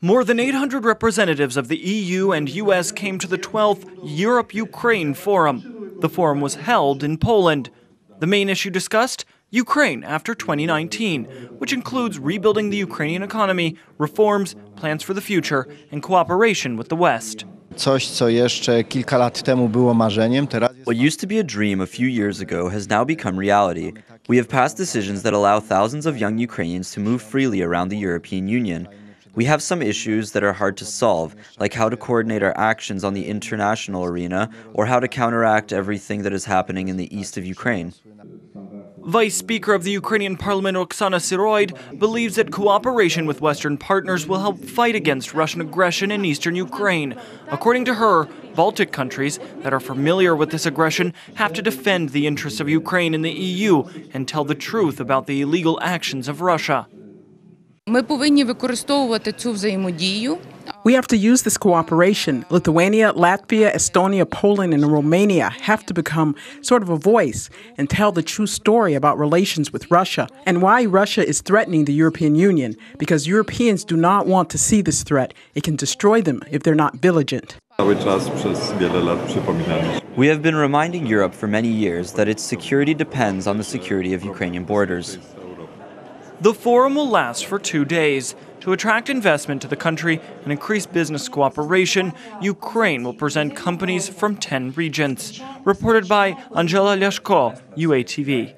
More than 800 representatives of the EU and US came to the 12th Europe-Ukraine Forum. The forum was held in Poland. The main issue discussed? Ukraine after 2019, which includes rebuilding the Ukrainian economy, reforms, plans for the future, and cooperation with the West. What used to be a dream a few years ago has now become reality. We have passed decisions that allow thousands of young Ukrainians to move freely around the European Union. We have some issues that are hard to solve, like how to coordinate our actions on the international arena or how to counteract everything that is happening in the east of Ukraine. Vice Speaker of the Ukrainian Parliament Oksana Siroid believes that cooperation with Western partners will help fight against Russian aggression in eastern Ukraine. According to her, Baltic countries that are familiar with this aggression have to defend the interests of Ukraine in the EU and tell the truth about the illegal actions of Russia. We have to use this cooperation. Lithuania, Latvia, Estonia, Poland, and Romania have to become sort of a voice and tell the true story about relations with Russia and why Russia is threatening the European Union, because Europeans do not want to see this threat. It can destroy them if they're not vigilant. We have been reminding Europe for many years that its security depends on the security of Ukrainian borders. The forum will last for 2 days. To attract investment to the country and increase business cooperation, Ukraine will present companies from 10 regions. Reported by Angela Leshko, UATV.